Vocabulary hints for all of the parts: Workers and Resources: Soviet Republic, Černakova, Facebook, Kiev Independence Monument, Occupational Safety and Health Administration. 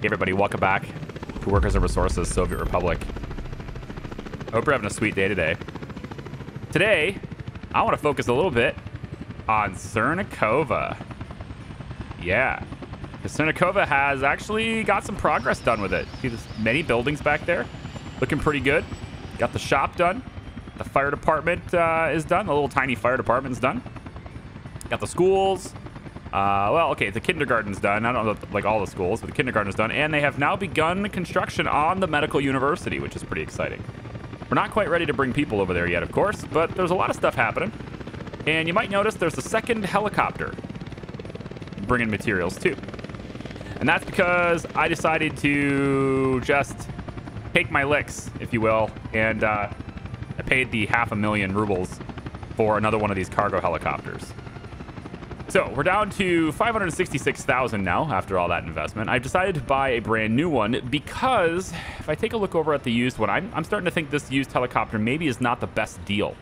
Hey everybody, welcome back to Workers and Resources, Soviet Republic. I hope you're having a sweet day today. Today, I want to focus a little bit on Černakova. Yeah, because Černakova has actually got some progress done with it. See, there's many buildings back there, looking pretty good. Got the shop done. The fire department is done. The little tiny fire department's done. Got the schools. Well, okay, the kindergarten's done. I don't know, like, all the schools, but the kindergarten's done. And they have now begun construction on the medical university, which is pretty exciting. We're not quite ready to bring people over there yet, of course, but there's a lot of stuff happening. And you might notice there's a second helicopter bringing materials, too. And that's because I decided to just take my licks, if you will, and I paid the 500,000 rubles for another one of these cargo helicopters. So we're down to 566,000 now after all that investment. I've decided to buy a brand new one because if I take a look over at the used one, I'm starting to think this used helicopter maybe is not the best deal.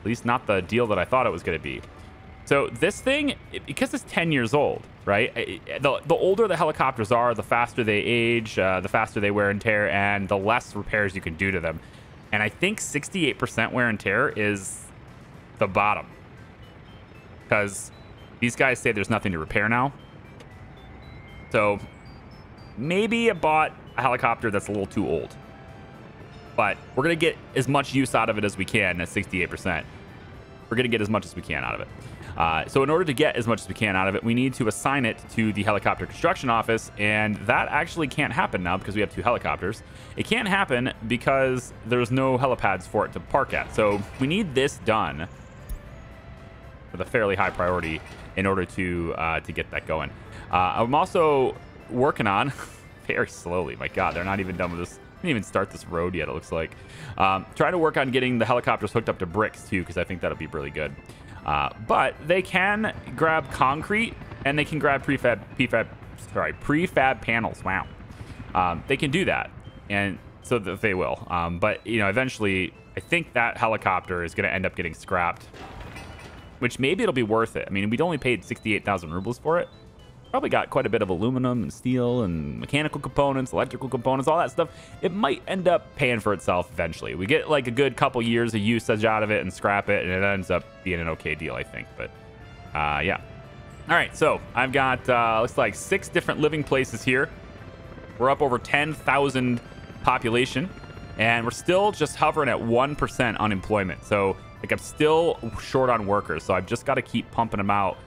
At least not the deal that I thought it was going to be. So this thing, because it's 10 years old, right? The older the helicopters are, the faster they age, the faster they wear and tear, and the less repairs you can do to them. And I think 68% wear and tear is the bottom. Because these guys say there's nothing to repair now. So maybe I bought a helicopter that's a little too old. But we're going to get as much use out of it as we can at 68%. We're going to get as much as we can out of it. So in order to get as much as we can out of it, we need to assign it to the helicopter construction office. And that actually can't happen now because we have two helicopters. It can't happen because there's no helipads for it to park at. So we need this done with a fairly high priority in order to get that going. I'm also working on very slowly. My God, they're not even done with this. Didn't even start this road yet, it looks like. Trying to work on getting the helicopters hooked up to bricks too, because I think that'll be really good. But they can grab concrete and they can grab prefab panels. Wow. They can do that, and so that they will. But you know, eventually, I think that helicopter is going to end up getting scrapped, which maybe it'll be worth it. I mean, we'd only paid 68,000 rubles for it. Probably got quite a bit of aluminum and steel and mechanical components, electrical components, all that stuff. It might end up paying for itself eventually. We get like a good couple years of usage out of it and scrap it, and it ends up being an okay deal, I think. But yeah. All right, so I've got looks like 6 different living places here. We're up over 10,000 population, and we're still just hovering at 1% unemployment. So like I'm still short on workers, so I've just got to keep pumping them out.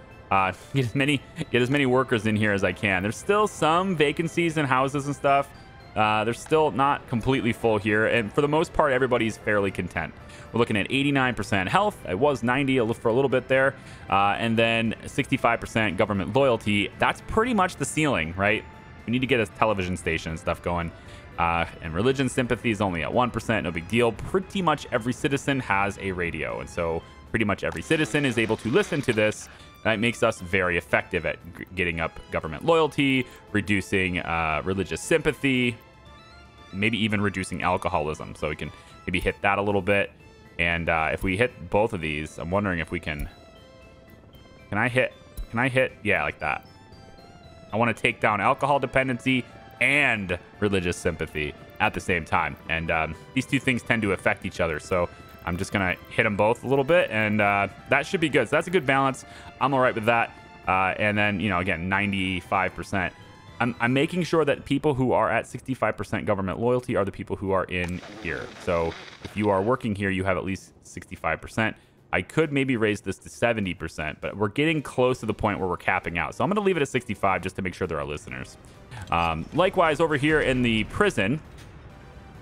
Get as many workers in here as I can. There's still some vacancies in houses and stuff. They're still not completely full here, and for the most part, everybody's fairly content. We're looking at 89% health. It was 90 for a little bit there, and then 65% government loyalty. That's pretty much the ceiling, right? We need to get a television station and stuff going. And religion sympathy is only at 1%. No big deal. Pretty much every citizen has a radio, and so pretty much every citizen is able to listen to this. That makes us very effective at getting up government loyalty, reducing religious sympathy, maybe even reducing alcoholism. So we can maybe hit that a little bit. And if we hit both of these, I'm wondering if we can... Can I hit? Yeah, like that. I want to take down alcohol dependency and religious sympathy at the same time. And these two things tend to affect each other. So I'm just going to hit them both a little bit, and that should be good. So that's a good balance. I'm all right with that. And then, you know, again, 95%. I'm making sure that people who are at 65% government loyalty are the people who are in here. So if you are working here, you have at least 65%. I could maybe raise this to 70%, but we're getting close to the point where we're capping out. So I'm going to leave it at 65 just to make sure there are listeners. Likewise, over here in the prison,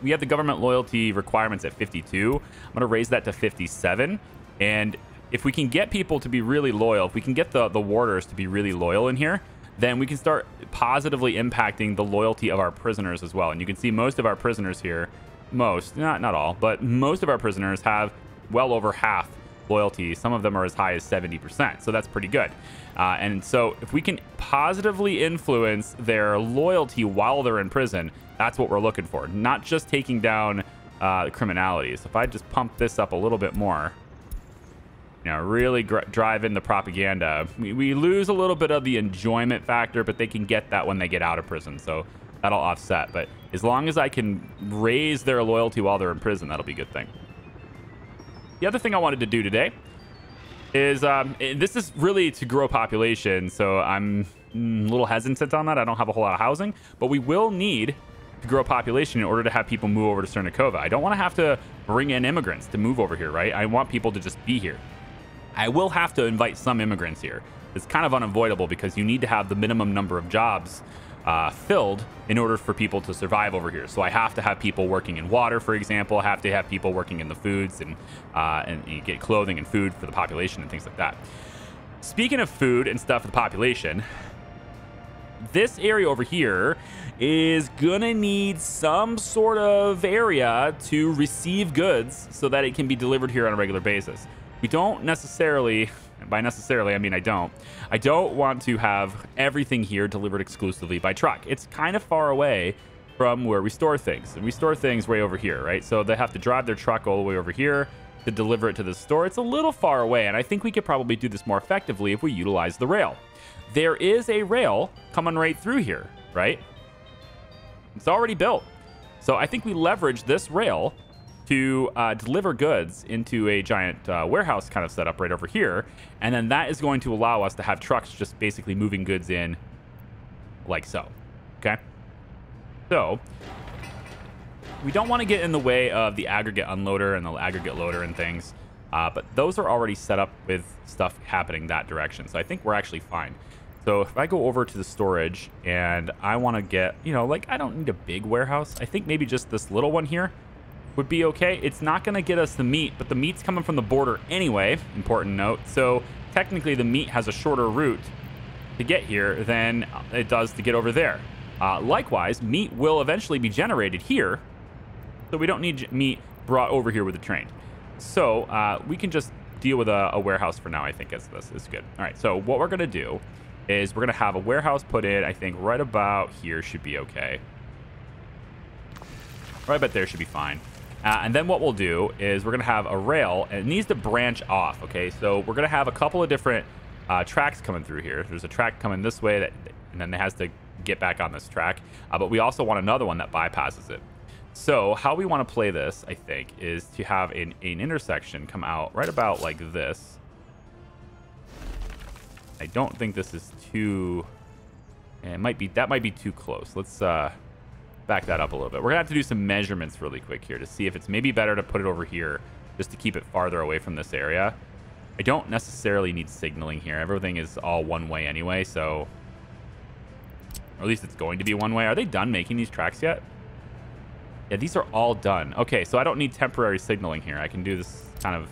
we have the government loyalty requirements at 52. I'm going to raise that to 57. And if we can get people to be really loyal, if we can get the warders to be really loyal in here, then we can start positively impacting the loyalty of our prisoners as well. And you can see most of our prisoners here, not all, but most of our prisoners have well over half loyalty. Some of them are as high as 70%. So that's pretty good. And so if we can positively influence their loyalty while they're in prison, that's what we're looking for. Not just taking down criminality. So if I just pump this up a little bit more, you know, really drive in the propaganda. We lose a little bit of the enjoyment factor, but they can get that when they get out of prison. So that'll offset. But as long as I can raise their loyalty while they're in prison, that'll be a good thing. The other thing I wanted to do today is, this is really to grow population, so I'm a little hesitant on that. I don't have a whole lot of housing, but we will need to grow population in order to have people move over to Černakova. I don't want to have to bring in immigrants to move over here, right? I want people to just be here. I will have to invite some immigrants here. It's kind of unavoidable because you need to have the minimum number of jobs filled in order for people to survive over here. So I have to have people working in water, for example. I have to have people working in the foods and get clothing and food for the population and things like that. Speaking of food and stuff for the population, this area over here is gonna need some sort of area to receive goods so that it can be delivered here on a regular basis. We don't necessarily, by necessarily, I mean I don't want to have everything here delivered exclusively by truck. It's kind of far away from where we store things. And we store things way over here, right? So they have to drive their truck all the way over here to deliver it to the store. It's a little far away, and I think we could probably do this more effectively if we utilize the rail. There is a rail coming right through here, right? It's already built. So I think we leverage this rail to deliver goods into a giant warehouse kind of setup right over here. And then that is going to allow us to have trucks just basically moving goods in like so, okay? So we don't want to get in the way of the aggregate unloader and the aggregate loader and things, but those are already set up with stuff happening that direction. So I think we're actually fine. So if I go over to the storage and I want to get, you know, like I don't need a big warehouse. I think maybe just this little one here would be okay. It's not going to get us the meat, but the meat's coming from the border anyway, important note. So technically the meat has a shorter route to get here than it does to get over there. Likewise, meat will eventually be generated here, so we don't need meat brought over here with a train. So we can just deal with a warehouse for now, I think, as this is good. All right, so what we're going to do is we're going to have a warehouse put in, I think, right about here should be okay. Right about there should be fine. And then what we'll do is we're going to have a rail, and it needs to branch off, okay? So we're going to have a couple of different tracks coming through here. There's a track coming this way, and then it has to get back on this track. But we also want another one that bypasses it. So how we want to play this, I think, is to have an intersection come out right about like this. I don't think this is too... It might be, that might be too close. Let's... back that up a little bit. We're gonna have to do some measurements really quick here to see if it's maybe better to put it over here just to keep it farther away from this area. I don't necessarily need signaling here. Everything is all one way anyway, so, or at least it's going to be one way. Are they done making these tracks yet? Yeah, these are all done. Okay, so I don't need temporary signaling here. I can do this kind of,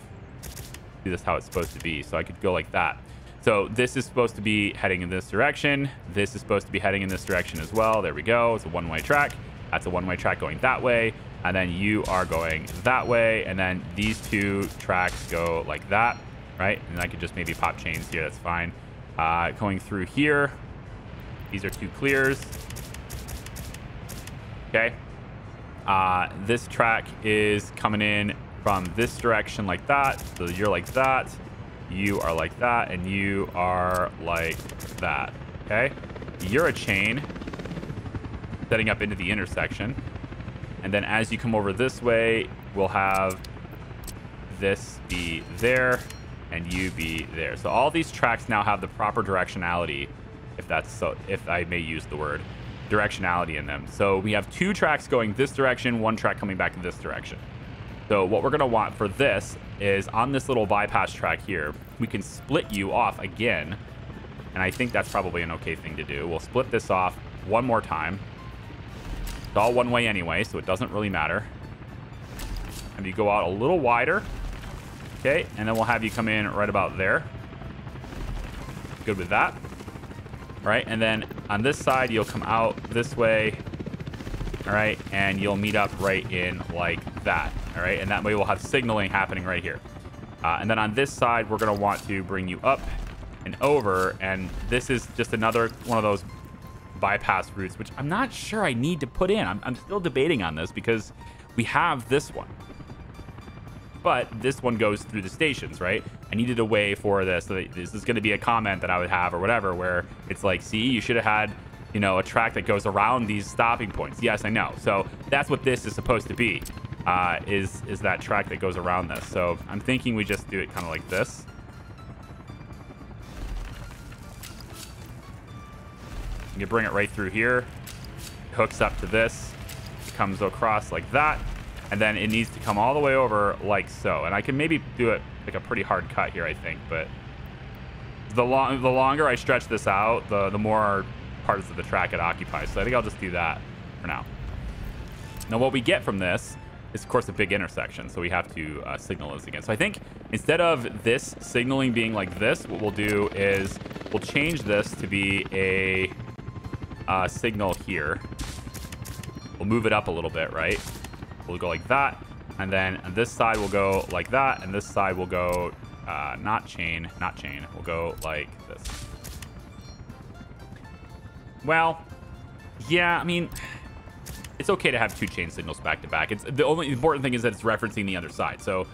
do this how it's supposed to be. So I could go like that. So this is supposed to be heading in this direction. This is supposed to be heading in this direction as well. There we go. It's a one-way track. That's a one-way track going that way. And then you are going that way. And then these two tracks go like that, right? And I could just maybe pop chains here. That's fine. Going through here. These are two clears. Okay. This track is coming in from this direction like that. So you're like that. You are like that, and you are like that, okay? You're a chain setting up into the intersection. And then as you come over this way, we'll have this be there and you be there. So all these tracks now have the proper directionality, if that's so, if I may use the word, directionality in them. So we have two tracks going this direction, one track coming back in this direction. So what we're going to want for this is on this little bypass track here, we can split you off again. And I think that's probably an okay thing to do. We'll split this off one more time. It's all one way anyway, so it doesn't really matter. And you go out a little wider. Okay, and then we'll have you come in right about there. Good with that. All right, and then on this side, you'll come out this way. All right, and you'll meet up right in like that. All right, and that way we'll have signaling happening right here. And then on this side, we're going to want to bring you up and over. And this is just another one of those bypass routes, which I'm not sure I need to put in. I'm still debating on this because we have this one. But this one goes through the stations, right? I needed a way for this. So this is going to be a comment that I would have or whatever, where it's like, see, you should have had you know, a track that goes around these stopping points. Yes, I know. So that's what this is supposed to be, is that track that goes around this. So I'm thinking we just do it kind of like this. You bring it right through here. It hooks up to this. It comes across like that. And then it needs to come all the way over like so. And I can maybe do it like a pretty hard cut here, I think. But the longer I stretch this out, the more parts of the track it occupies. So I think I'll just do that for now. Now what we get from this is, of course, a big intersection. So we have to signal this again. So I think instead of this signaling being like this, what we'll do is we'll change this to be a... signal here. We'll move it up a little bit, right? We'll go like that, and then on this side we'll go like that, and this side will go not chain. We'll go like this. Well, yeah, I mean, it's okay to have two chain signals back to back. It's the only important thing is that it's referencing the other side. So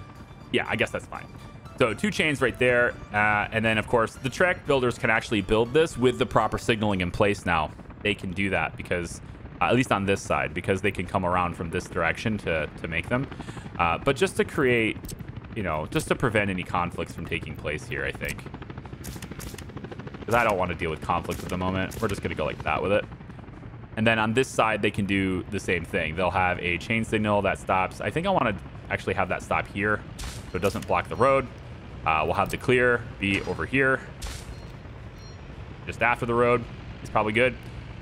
yeah, I guess that's fine. So two chains right there, and then of course the track builders can actually build this with the proper signaling in place now. They can do that because, at least on this side, because they can come around from this direction to make them. But just to create, you know, just to prevent any conflicts from taking place here, I think. Because I don't want to deal with conflicts at the moment. We're just going to go like that with it. And then on this side, they can do the same thing. They'll have a chain signal that stops. I think I want to actually have that stop here so it doesn't block the road. We'll have the clear be over here. Just after the road is probably good.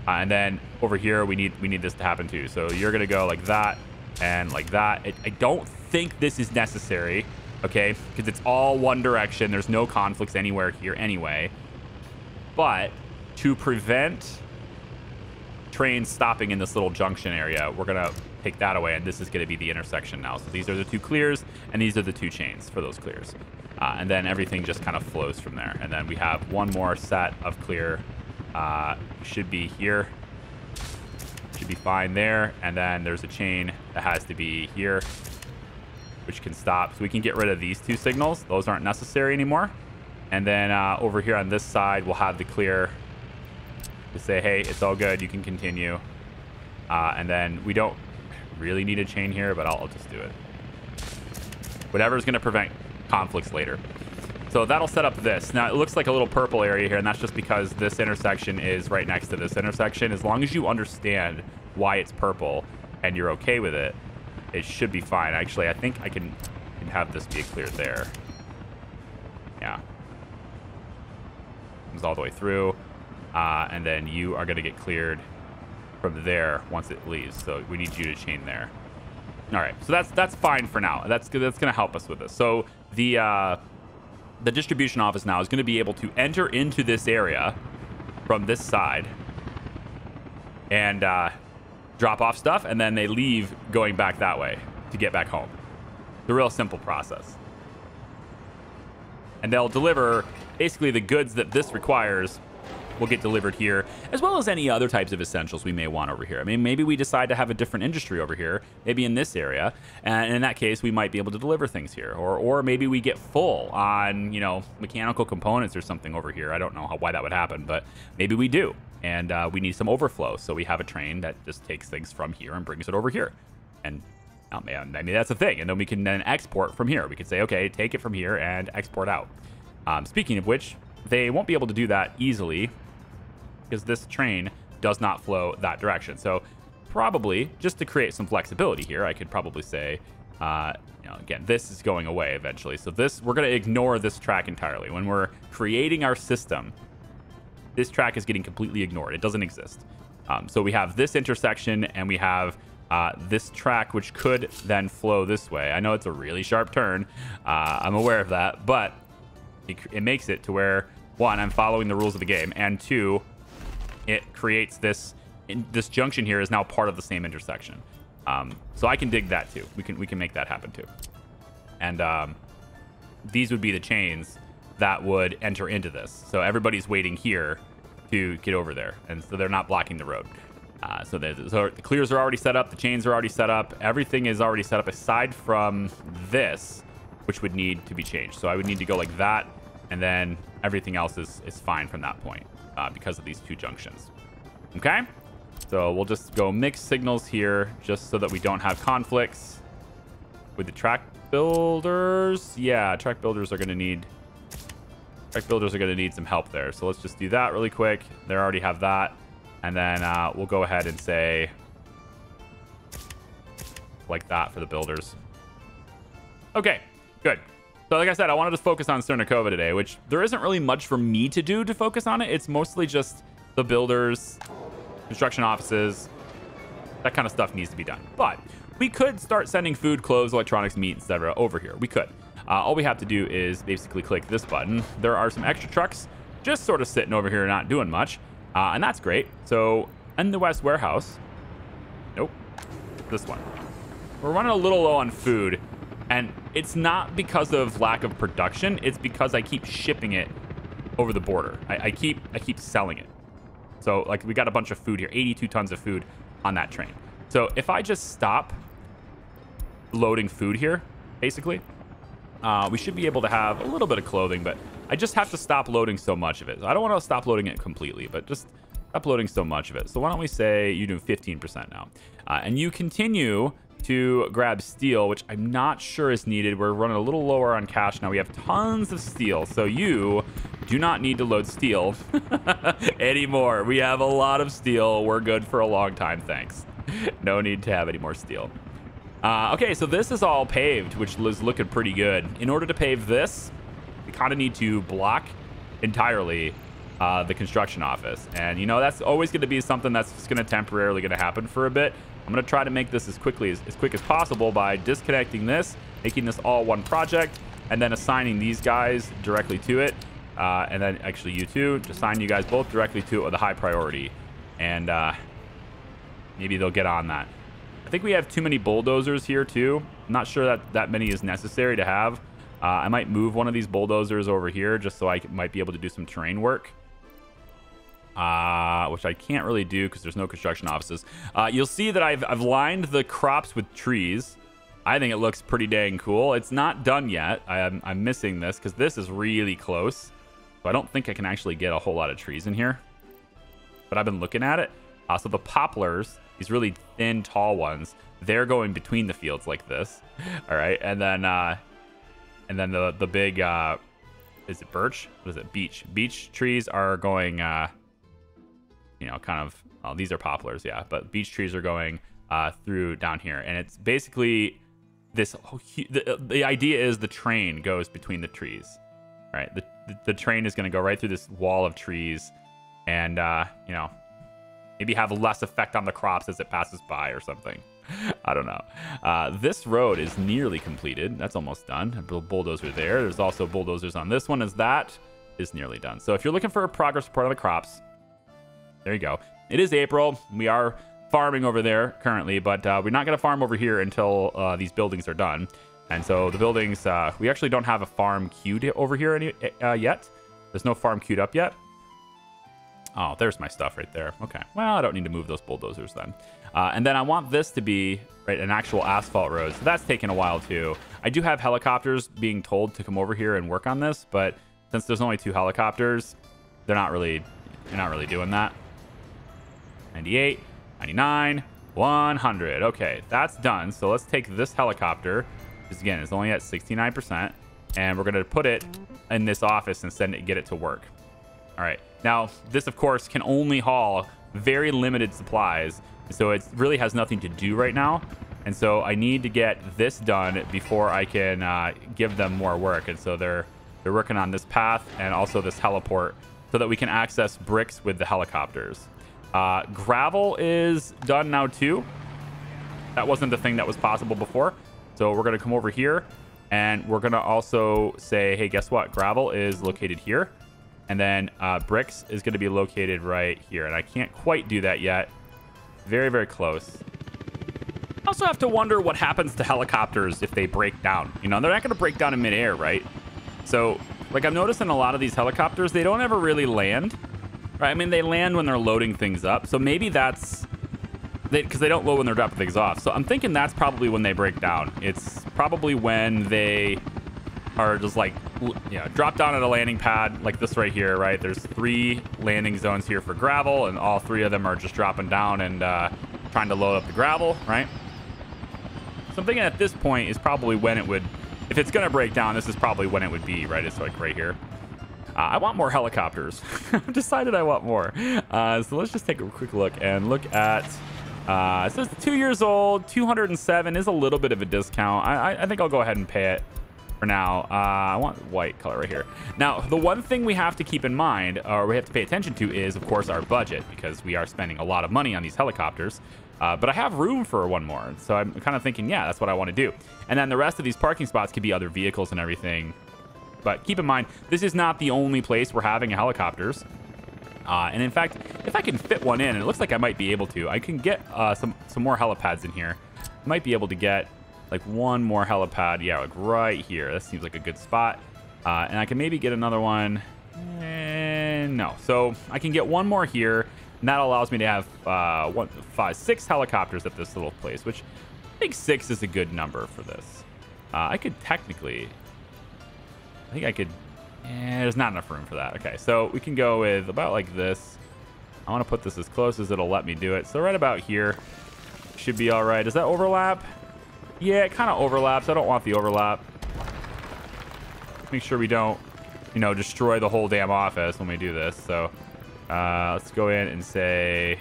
And then over here, we need this to happen too. So you're going to go like that and like that. I don't think this is necessary, okay? Because it's all one direction. There's no conflicts anywhere here anyway. But to prevent trains stopping in this little junction area, we're going to take that away. And this is going to be the intersection now. So these are the two clears and these are the two chains for those clears. And then everything just kind of flows from there. And then we have one more set of clear. Should be here, should be fine there, and then there's a chain that has to be here, which can stop. So we can get rid of these two signals. Those aren't necessary anymore. And then over here on this side we'll have the clear to say, hey, it's all good, you can continue. And then we don't really need a chain here, but I'll just do it, whatever is going to prevent conflicts later. So that'll set up this. Now, it looks like a little purple area here, and that's just because this intersection is right next to this intersection. As long as you understand why it's purple and you're okay with it, it should be fine. Actually, I think I can have this be a clear there. Yeah. Comes all the way through. And then you are going to get cleared from there once it leaves. So we need you to chain there. All right. So that's fine for now. That's going to help us with this. So the distribution office now is going to be able to enter into this area from this side and drop off stuff, and then they leave going back that way to get back home. It's a real simple process. And they'll deliver basically the goods that this requires will get delivered here, as well as any other types of essentials we may want over here. I mean, maybe we decide to have a different industry over here, maybe in this area, and in that case we might be able to deliver things here, or maybe we get full on, you know, mechanical components or something over here. I don't know why that would happen, but maybe we do, and we need some overflow, so we have a train that just takes things from here and brings it over here. And I mean, that's the thing. And then we can then export from here. We could say, okay, take it from here and export out. Speaking of which, they won't be able to do that easily because this train does not flow that direction. So probably, just to create some flexibility here, I could probably say, you know, again, this is going away eventually. So this, we're going to ignore this track entirely. When we're creating our system, this track is getting completely ignored. It doesn't exist. So we have this intersection and we have this track, which could then flow this way. I know it's a really sharp turn. I'm aware of that, but it makes it to where, one, I'm following the rules of the game, and two, it creates this junction here is now part of the same intersection. So I can dig that too. We can make that happen too. And these would be the chains that would enter into this. So everybody's waiting here to get over there, and so they're not blocking the road. So the clears are already set up, the chains are already set up, everything is already set up aside from this, which would need to be changed. So I would need to go like that, and then everything else is fine from that point because of these two junctions. Okay, so we'll just go mix signals here just so that we don't have conflicts with the track builders. Yeah, track builders are going to need some help there. So let's just do that really quick. They already have that. And then we'll go ahead and say like that for the builders. Okay, good. So like I said, I wanted to focus on Černakova today, which there isn't really much for me to do to focus on it. It's mostly just the builders, construction offices, that kind of stuff needs to be done. But we could start sending food, clothes, electronics, meat, etc. over here. We could. All we have to do is basically click this button. There are some extra trucks just sort of sitting over here not doing much. And that's great. So in the West warehouse. Nope. This one. We're running a little low on food. And it's not because of lack of production. It's because I keep shipping it over the border. I keep selling it. So like we got a bunch of food here. 82 tons of food on that train. So if I just stop loading food here, basically, we should be able to have a little bit of clothing, but I just have to stop loading so much of it. I don't want to stop loading it completely, but just stop loading so much of it. So why don't we say you do 15% now, and you continue to grab steel, which I'm not sure is needed. We're running a little lower on cash now. We have tons of steel, so you do not need to load steel anymore. We have a lot of steel. We're good for a long time, thanks. No need to have any more steel. Okay, so this is all paved, which is looking pretty good. In order to pave this, we kind of need to block entirely the construction office. And, you know, that's always going to be something that's just going to temporarily going to happen for a bit. I'm going to try to make this as quick as possible by disconnecting this, making this all one project, and then assigning these guys directly to it. And then actually you two, just assign you guys both directly to it with a high priority. And maybe they'll get on that. I think we have too many bulldozers here too. I'm not sure that that many is necessary to have. I might move one of these bulldozers over here just so I might be able to do some terrain work. Which I can't really do because there's no construction offices. You'll see that I've lined the crops with trees. I think it looks pretty dang cool. It's not done yet. I'm missing this because this is really close. So I don't think I can actually get a whole lot of trees in here. But I've been looking at it. So the poplars, these really thin, tall ones, they're going between the fields like this. All right. And then the big, is it birch? What is it? Beech. Beech trees are going... you know, kind of, well, these are poplars, yeah, but beech trees are going through down here. And it's basically this whole, the idea is the train goes between the trees, right? The train is going to go right through this wall of trees and, you know, maybe have less effect on the crops as it passes by or something. I don't know. This road is nearly completed. That's almost done. A bulldozer there. There's also bulldozers on this one as that is nearly done. So if you're looking for a progress report on the crops, there you go. It is April. We are farming over there currently, but we're not going to farm over here until these buildings are done. And so the buildings, we actually don't have a farm queued over here yet. There's no farm queued up yet. Oh, there's my stuff right there. Okay. Well, I don't need to move those bulldozers then. And then I want this to be right an actual asphalt road. So that's taking a while too. I do have helicopters being told to come over here and work on this, but since there's only two helicopters, they're not really doing that. 98, 99, 100. Okay, that's done. So let's take this helicopter, because again, it's only at 69%, and we're going to put it in this office and send it, get it to work. All right. Now, this, of course, can only haul very limited supplies, so it really has nothing to do right now. And so I need to get this done before I can give them more work. And so they're working on this path and also this heliport so that we can access bricks with the helicopters. Gravel is done now too. That wasn't the thing that was possible before. So we're going to come over here and we're going to also say, hey, guess what? Gravel is located here. And then bricks is going to be located right here. And I can't quite do that yet. Very, very close. I also have to wonder what happens to helicopters if they break down. You know, they're not going to break down in midair, right? So like I'm noticing a lot of these helicopters, they don't ever really land. Right, I mean, they land when they're loading things up. So maybe that's... Because they don't load when they're dropping things off. So I'm thinking that's probably when they break down. It's probably when they are just like, you know, drop down at a landing pad like this right here, right? There's 3 landing zones here for gravel, and all 3 of them are just dropping down and trying to load up the gravel, right? So I'm thinking at this point is probably when it would, if it's going to break down, this is probably when it would be, right? It's like right here. I want more helicopters. I've decided I want more. So let's just take a quick look and look at... it says 2 years old, 207 is a little bit of a discount. I think I'll go ahead and pay it for now. I want white color right here. Now, the one thing we have to keep in mind, or we have to pay attention to, is, of course, our budget, because we are spending a lot of money on these helicopters. But I have room for one more, so I'm kind of thinking, yeah, that's what I want to do. And then the rest of these parking spots could be other vehicles and everything. But keep in mind, this is not the only place we're having helicopters. And in fact, if I can fit one in, and it looks like I might be able to, I can get some more helipads in here. I might be able to get like one more helipad. Yeah, like right here. That seems like a good spot. And I can maybe get another one. And no. So I can get one more here. And that allows me to have 6 helicopters at this little place, which I think 6 is a good number for this. I could technically... I think I could... there's not enough room for that. Okay, so we can go with about like this. I want to put this as close as it'll let me do it. So right about here should be all right. Does that overlap? Yeah, it kind of overlaps. I don't want the overlap. Make sure we don't, you know, destroy the whole damn office when we do this. So let's go in and say...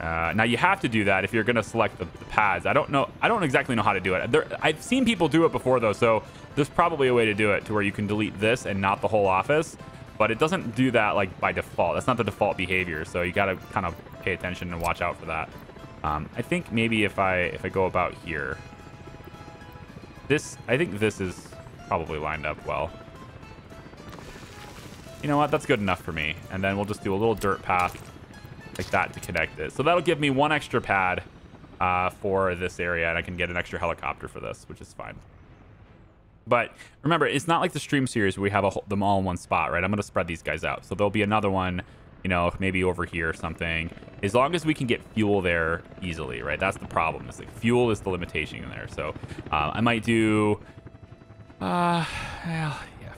now you have to do that if you're going to select the pads. I don't exactly know how to do it. I've seen people do it before though, so there's probably a way to do it to where you can delete this and not the whole office, but it doesn't do that like by default. That's not the default behavior, so you got to kind of pay attention and watch out for that. I think maybe if I go about here, this, I think this is probably lined up well. You know what? That's good enough for me. And then we'll just do a little dirt path like that to connect it. So that'll give me one extra pad for this area, and I can get an extra helicopter for this, which is fine. But remember, it's not like the stream series where we have them all in one spot, right? I'm going to spread these guys out. So there'll be another one, you know, maybe over here or something. As long as we can get fuel there easily, right? That's the problem. It's like fuel is the limitation in there. So I might do... well,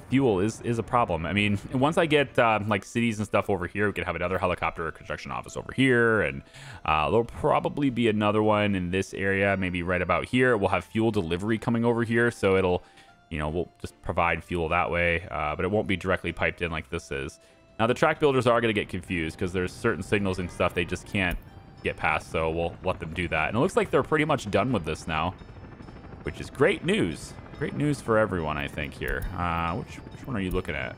fuel is a problem. I mean, once I get like cities and stuff over here, we could have another helicopter or construction office over here, and there'll probably be another one in this area, maybe right about here. We'll have fuel delivery coming over here, so it'll, you know, we'll just provide fuel that way, but it won't be directly piped in like this is. Now the track builders are going to get confused because there's certain signals and stuff they just can't get past, so we'll let them do that. And it looks like they're pretty much done with this now, which is great news. Great news for everyone, I think, here. Which one are you looking at?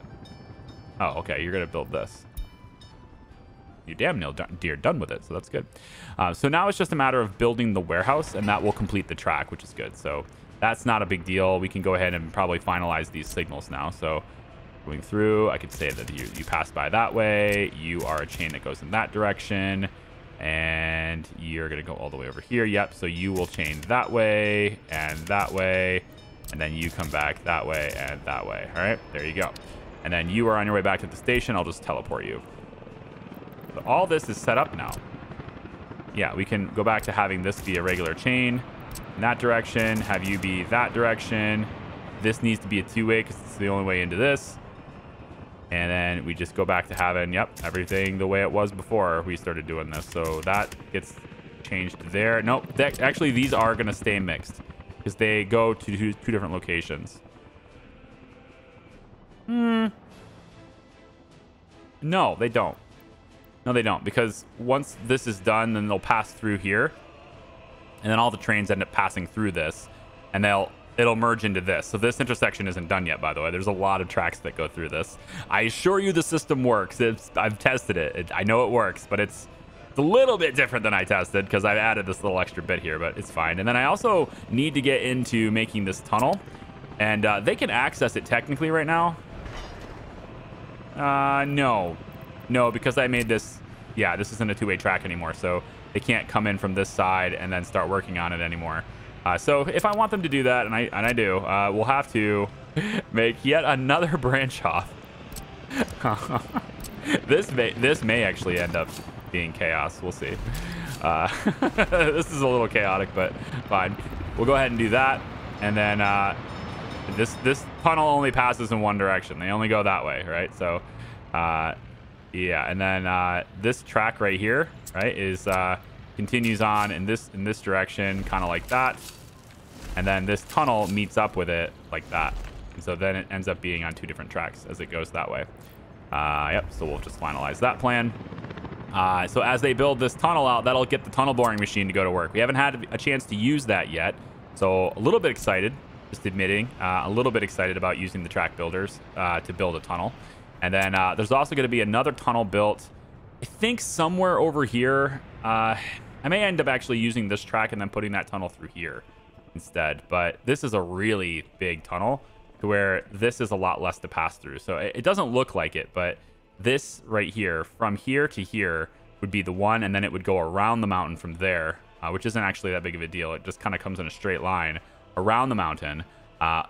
Oh, okay, you're going to build this. You damn near done with it, so that's good. So now it's just a matter of building the warehouse, and that will complete the track, which is good. So that's not a big deal. We can go ahead and probably finalize these signals now. So going through, I could say that you pass by that way. You are a chain that goes in that direction. And you're going to go all the way over here. Yep, so you will chain that way and that way. And then you come back that way and that way. All right, there you go. And then you are on your way back to the station. I'll just teleport you. So all this is set up now. Yeah, we can go back to having this be a regular chain in that direction. Have you be that direction. This needs to be a two-way because it's the only way into this. And then we just go back to having, yep, everything the way it was before we started doing this. So that gets changed there. Nope, actually, these are going to stay mixed. Because they go to two different locations. No, they don't. No, they don't. Because once this is done, then they'll pass through here. And then all the trains end up passing through this. And it'll merge into this. So this intersection isn't done yet, by the way. There's a lot of tracks that go through this. I assure you the system works. I've tested it. I know it works, but it's a little bit different than I tested because I've added this little extra bit here, but it's fine. And then I also need to get into making this tunnel, and they can access it technically right now. No, because I made this. Yeah, this isn't a two-way track anymore, so they can't come in from this side and then start working on it anymore. So if I want them to do that, and I do, we'll have to make yet another branch off. This may actually end up being chaos. We'll see. This is a little chaotic, but fine. We'll go ahead and do that, and then This tunnel only passes in one direction. They only go that way, right? So, yeah. And then this track right here, right, is continues on in this direction, kind of like that. And then this tunnel meets up with it like that. And so then it ends up being on two different tracks as it goes that way. Yep. So we'll just finalize that plan. So as they build this tunnel out, that'll get the tunnel boring machine to go to work. We haven't had a chance to use that yet. So a little bit excited, just admitting, a little bit excited about using the track builders to build a tunnel. And then there's also going to be another tunnel built, I think, somewhere over here. I may end up actually using this track and then putting that tunnel through here instead. But this is a really big tunnel to where this is a lot less to pass through. So it doesn't look like it, but this right here, from here to here, would be the one, and then it would go around the mountain from there, which isn't actually that big of a deal. It just kind of comes in a straight line around the mountain,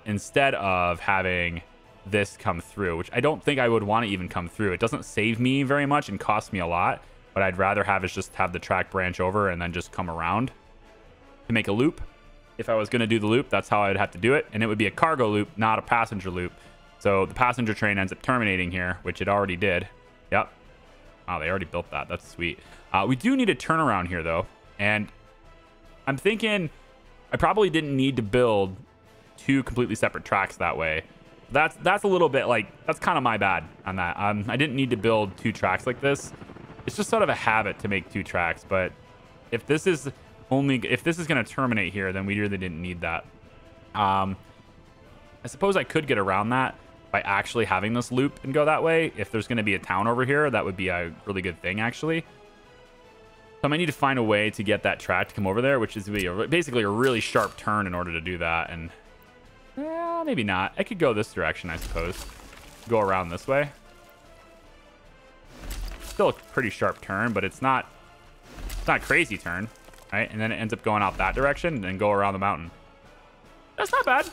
instead of having this come through, which I don't think I would want to even come through. It doesn't save me very much and cost me a lot. What I'd rather have is just have the track branch over and then just come around to make a loop. If I was going to do the loop, that's how I'd have to do it. And it would be a cargo loop, not a passenger loop. So the passenger train ends up terminating here, which it already did. Yep. Wow, they already built that. That's sweet. We do need a turnaround here, though. And I'm thinking I probably didn't need to build two completely separate tracks that way. That's a little bit like, that's kind of my bad on that. I didn't need to build two tracks like this. It's just sort of a habit to make two tracks. But if this is going to terminate here, then we really didn't need that. I suppose I could get around that by actually having this loop and go that way. If there's going to be a town over here, that would be a really good thing, actually. So I might need to find a way to get that track to come over there, which is basically a really sharp turn in order to do that. And well, maybe not. I could go this direction, I suppose. Go around this way. Still a pretty sharp turn, but it's not a crazy turn, right? And then it ends up going out that direction and then go around the mountain. That's not bad.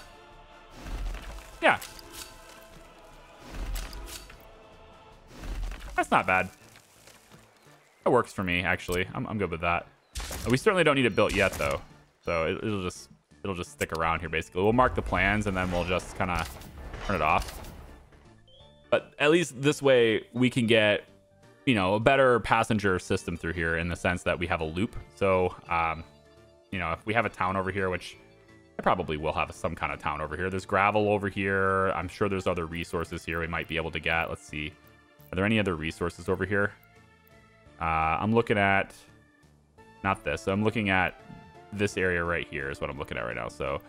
Yeah. That's not bad. That works for me, actually. I'm good with that. We certainly don't need it built yet, though. So it'll just stick around here, basically. We'll mark the plans, and then we'll just kind of turn it off. But at least this way, we can get, you know, a better passenger system through here in the sense that we have a loop. So, you know, if we have a town over here, which I probably will have some kind of town over here. There's gravel over here. I'm sure there's other resources here we might be able to get. Let's see. Are there any other resources over here? I'm looking at... Not this. So I'm looking at this area right here is what I'm looking at right now. So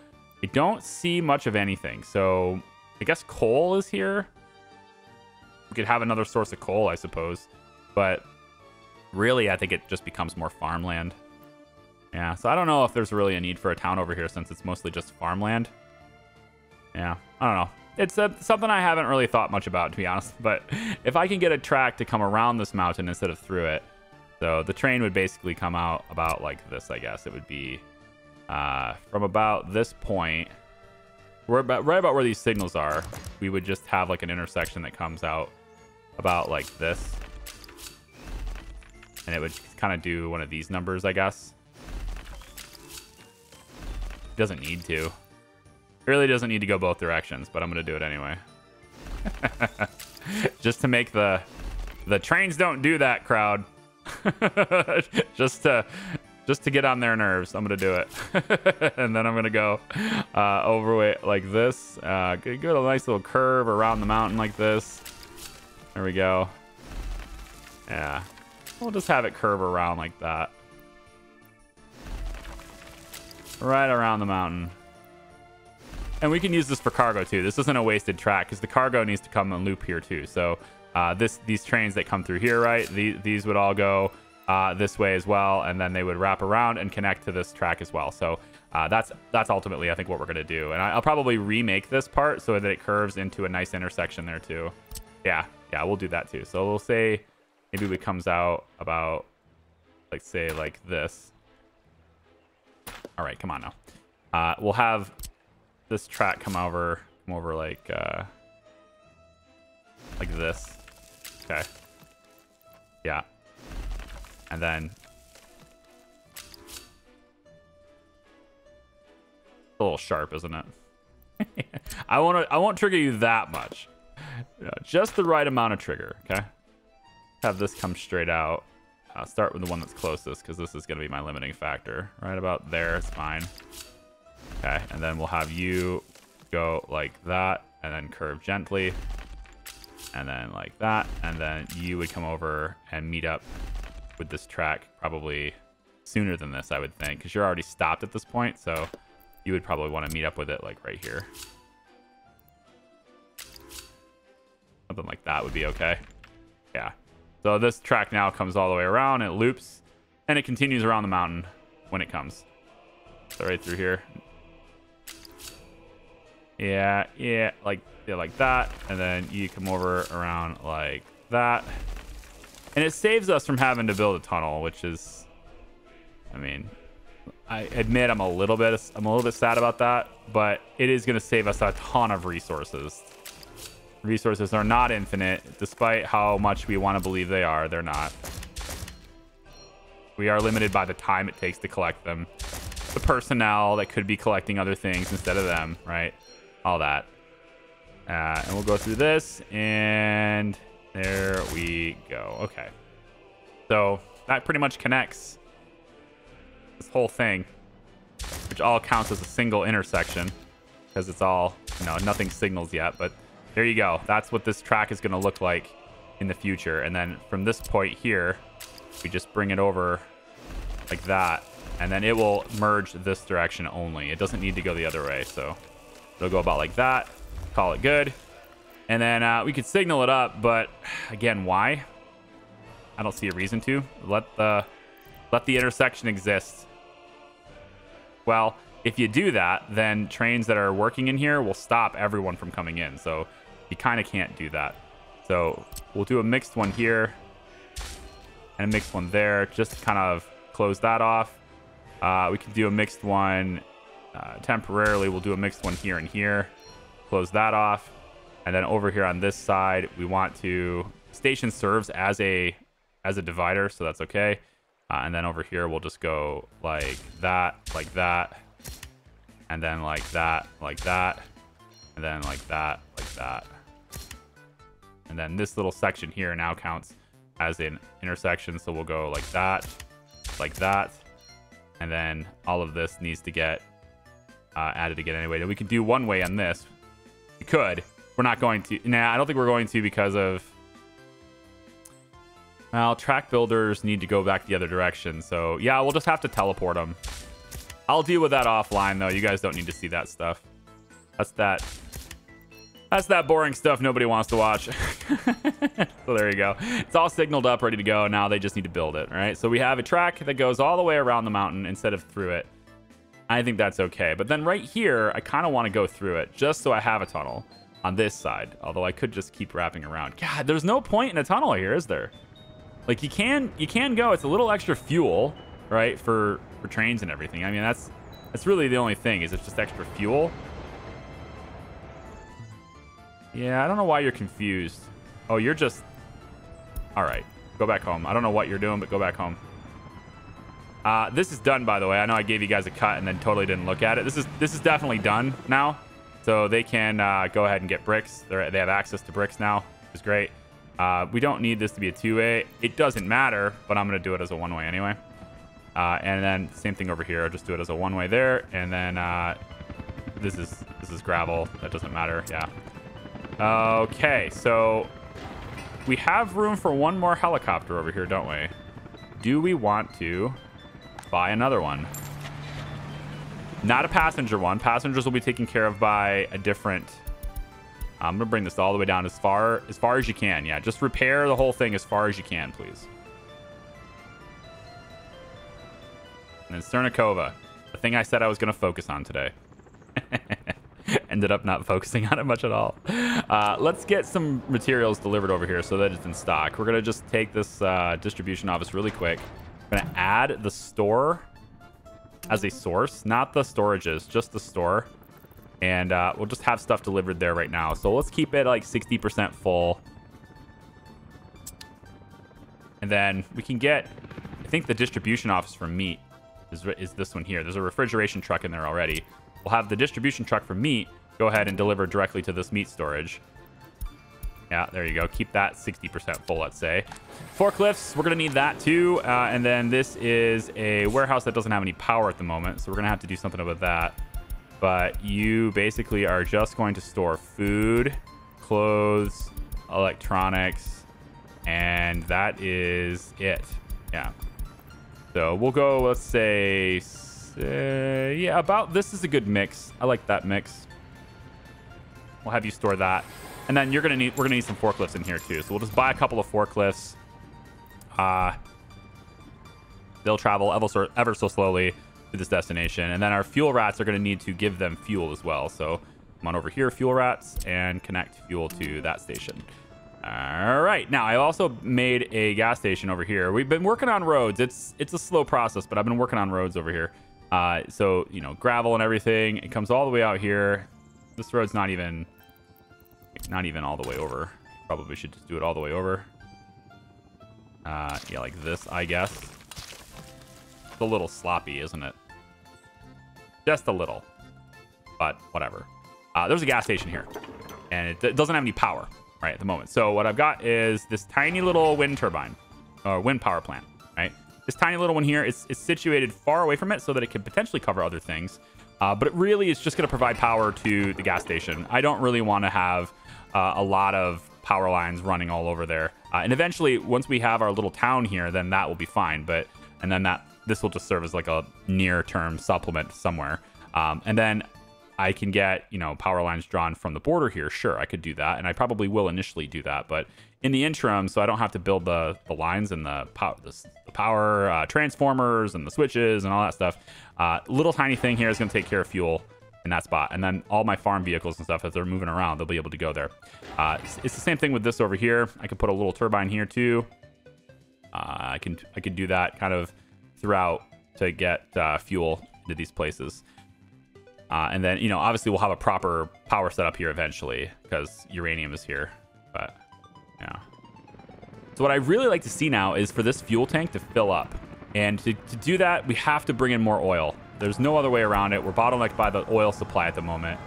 I don't see much of anything. So I guess coal is here. We could have another source of coal, I suppose. But really, I think it just becomes more farmland. Yeah, so I don't know if there's really a need for a town over here since it's mostly just farmland. Yeah, I don't know. It's something I haven't really thought much about, to be honest. But if I can get a track to come around this mountain instead of through it, so the train would basically come out about like this, I guess. It would be from about this point, right about where these signals are, we would just have like an intersection that comes out about like this. And it would kind of do one of these numbers, I guess. Doesn't need to. It really doesn't need to go both directions, but I'm gonna do it anyway. Just to make the trains don't do that crowd. just to get on their nerves, I'm gonna do it. And then I'm gonna go over it like this. Go a nice little curve around the mountain like this. There we go. Yeah, we'll just have it curve around like that. Right around the mountain. And we can use this for cargo too. This isn't a wasted track because the cargo needs to come and loop here too. So these trains that come through here, right? These would all go this way as well, and then they would wrap around and connect to this track as well. So that's ultimately, I think, what we're gonna do. And I'll probably remake this part so that it curves into a nice intersection there too. Yeah, we'll do that too. So we'll say maybe it comes out about, like, say, like this. All right, come on now. We'll have this track come over like this. Okay. Yeah. And then it's a little sharp, isn't it? I won't trigger you that much. No, just the right amount of trigger, okay? Have this come straight out. I'll start with the one that's closest because this is going to be my limiting factor. Right about there is fine. Okay, and then we'll have you go like that and then curve gently. And then like that. And then you would come over and meet up with this track probably sooner than this, I would think, because you're already stopped at this point. So you would probably want to meet up with it like right here. Something like that would be okay. Yeah. So this track now comes all the way around, it loops, and it continues around the mountain when it comes. So right through here. Yeah, like that. And then you come over around like that. And it saves us from having to build a tunnel, which is, I mean, I admit I'm a little bit sad about that, but it is going to save us a ton of resources. Resources are not infinite, despite how much we want to believe they are. They're not. We are limited by the time it takes to collect them, the personnel that could be collecting other things instead of them, right? All that. And we'll go through this, and there we go. Okay. So that pretty much connects this whole thing, which all counts as a single intersection because it's all, you know, nothing signals yet, but there you go. That's what this track is going to look like in the future. And then from this point here, we just bring it over like that. And then it will merge this direction only. It doesn't need to go the other way. So it'll go about like that. Call it good. And then we could signal it up. But again, why? I don't see a reason to. Let the intersection exist. Well, if you do that, then trains that are working in here will stop everyone from coming in. So you kind of can't do that. So we'll do a mixed one here and a mixed one there, just to kind of close that off. We can do a mixed one temporarily. We'll do a mixed one here and here, close that off. And then over here on this side, we want to, station serves as a divider, so that's okay. And then over here, we'll just go like that, and then like that, and then like that, like that. And then this little section here now counts as an intersection. So we'll go like that, and then all of this needs to get added again anyway. We could do one way on this. We could. We're not going to. Nah, I don't think we're going to because of, well, track builders need to go back the other direction. So yeah, we'll just have to teleport them. I'll deal with that offline, though. You guys don't need to see that stuff. That's that boring stuff nobody wants to watch. So there you go. It's all signaled up, ready to go. Now they just need to build it, right? So we have a track that goes all the way around the mountain instead of through it. I think that's okay. But then right here, I kind of want to go through it just so I have a tunnel on this side. Although I could just keep wrapping around. God, there's no point in a tunnel here, is there? Like, you can go. It's a little extra fuel, right, for trains and everything. I mean, that's really the only thing, is it's just extra fuel. Yeah, I don't know why you're confused. Oh, you're just, all right, go back home. I don't know what you're doing, but go back home. This is done, by the way. I know I gave you guys a cut and then totally didn't look at it. This is definitely done now, so they can go ahead and get bricks. They have access to bricks now, which is great. We don't need this to be a two-way. It doesn't matter, but I'm gonna do it as a one-way anyway. And then same thing over here. I'll just do it as a one-way there. And then this is gravel. That doesn't matter. Yeah. Okay, so we have room for one more helicopter over here, don't we? Do we want to buy another one? Not a passenger one. Passengers will be taken care of by a different. I'm gonna bring this all the way down as far as you can. Yeah, just repair the whole thing as far as you can, please. And then Černakova, the thing I said I was going to focus on today. Ended up not focusing on it much at all. Let's get some materials delivered over here so that it's in stock. We're going to just take this distribution office really quick. We're going to add the store as a source. Not the storages, just the store. And we'll just have stuff delivered there right now. So let's keep it like 60% full. And then we can get, I think, the distribution office for meat. Is this one here. There's a refrigeration truck in there already. We'll have the distribution truck for meat, go ahead and deliver directly to this meat storage. Yeah, there you go. Keep that 60% full, let's say. Forklifts, we're going to need that too. And then this is a warehouse that doesn't have any power at the moment, so we're going to have to do something about that. But you basically are just going to store food, clothes, electronics, and that is it. Yeah. So we'll go, let's say, yeah, about this is a good mix. I like that mix. We'll have you store that. And then we're gonna need some forklifts in here too. So we'll just buy a couple of forklifts. They'll travel ever so slowly to this destination. And then our fuel rats are gonna need to give them fuel as well. So come on over here, fuel rats, and connect fuel to that station. All right, now I also made a gas station over here. We've been working on roads. It's a slow process, but I've been working on roads over here. So, you know, gravel and everything. It comes all the way out here. This road's not even all the way over. Probably should just do it all the way over. Yeah, like this, I guess. It's a little sloppy, isn't it? Just a little, but whatever. There's a gas station here, and it doesn't have any power right at the moment. So what I've got is this tiny little wind turbine, or wind power plant, right? This tiny little one here is situated far away from it so that it can potentially cover other things. But it really is just going to provide power to the gas station. I don't really want to have a lot of power lines running all over there. And eventually, once we have our little town here, then that will be fine. But and then this will just serve as like a near-term supplement somewhere. And then I can get, you know, power lines drawn from the border here. Sure, I could do that, and I probably will initially do that. But in the interim, so I don't have to build the lines and the power transformers and the switches and all that stuff. Little tiny thing here is going to take care of fuel in that spot, and then all my farm vehicles and stuff, as they're moving around, they'll be able to go there. It's the same thing with this over here. I could put a little turbine here too. I can do that kind of throughout to get fuel to these places. And then, you know, obviously we'll have a proper power setup here eventually because uranium is here. But, yeah. So what I really like to see now is for this fuel tank to fill up. And to do that, we have to bring in more oil. There's no other way around it. We're bottlenecked by the oil supply at the moment.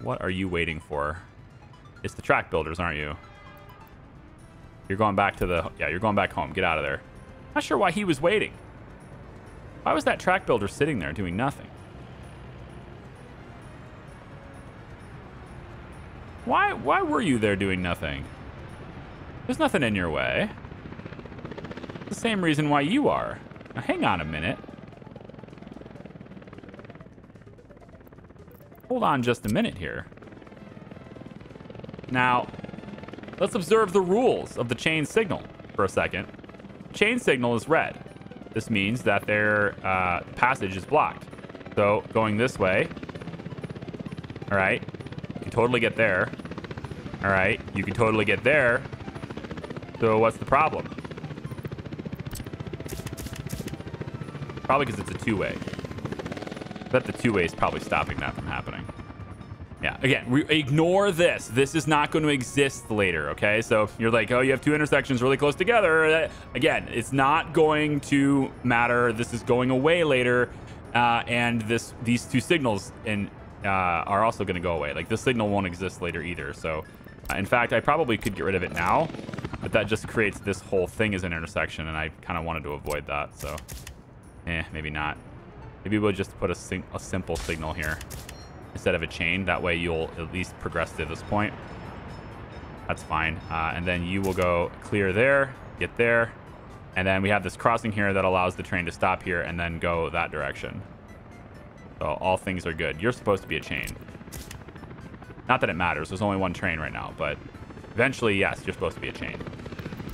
What are you waiting for? It's the track builders, aren't you? You're going back to the... Yeah, you're going back home. Get out of there. Not sure why he was waiting. Why was that track builder sitting there doing nothing? Why were you there doing nothing? There's nothing in your way. It's the same reason why you are. Now, hang on a minute. Hold on just a minute here. Now, let's observe the rules of the chain signal for a second. Chain signal is red. This means that their passage is blocked. So going this way, all right. Totally get there. All right, you can totally get there. So what's the problem? Probably because it's a two-way. But the two-way is probably stopping that from happening. Yeah, again, we ignore this. This is not going to exist later, okay? So you're like, oh, you have two intersections really close together. Again, it's not going to matter. This is going away later. And these two signals in are also going to go away. Like, the signal won't exist later either. So, in fact, I probably could get rid of it now, but that just creates this whole thing as an intersection, and I kind of wanted to avoid that. So, maybe not. Maybe we'll just put a simple signal here instead of a chain. That way, you'll at least progress to this point. That's fine. And then you will go clear there, get there, and then we have this crossing here that allows the train to stop here and then go that direction. So all things are good. You're supposed to be a chain. Not that it matters. There's only one train right now, but eventually, yes, you're supposed to be a chain.